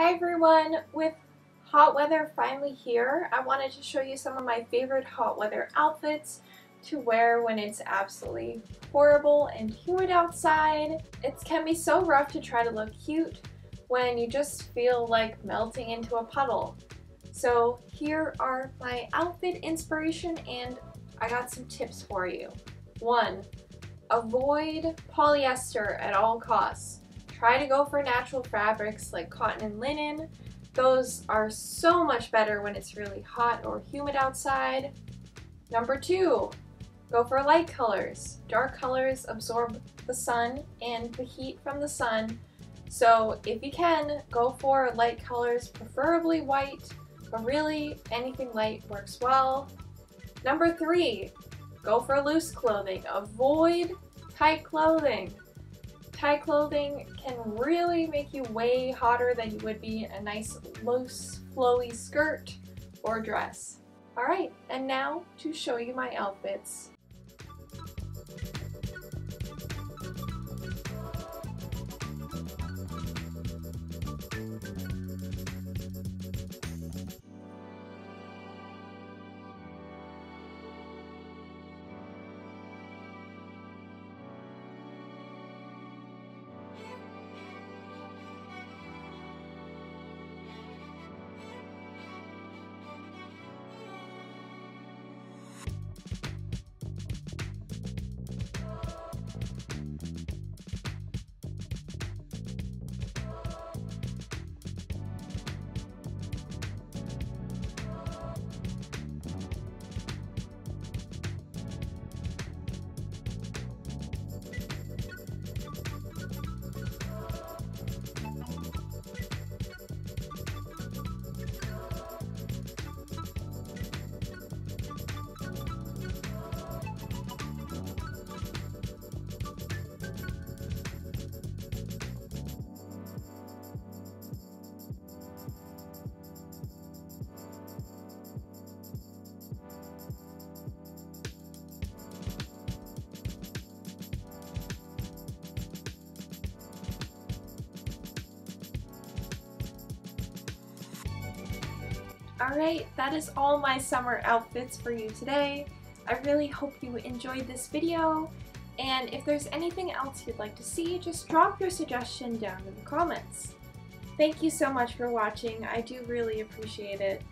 Hi everyone, with hot weather finally here, I wanted to show you some of my favorite hot weather outfits to wear when it's absolutely horrible and humid outside. It can be so rough to try to look cute when you just feel like melting into a puddle. So here are my outfit inspiration and I got some tips for you. 1. Avoid polyester at all costs. Try to go for natural fabrics like cotton and linen. Those are so much better when it's really hot or humid outside. Number 2, go for light colors. Dark colors absorb the sun and the heat from the sun. So if you can, go for light colors, preferably white, but really anything light works well. Number 3, go for loose clothing. Avoid tight clothing. Tight clothing can really make you way hotter than you would be in a nice, loose, flowy skirt or dress. All right, and now to show you my outfits. Alright, that is all my summer outfits for you today. I really hope you enjoyed this video, and if there's anything else you'd like to see, just drop your suggestion down in the comments. Thank you so much for watching, I do really appreciate it.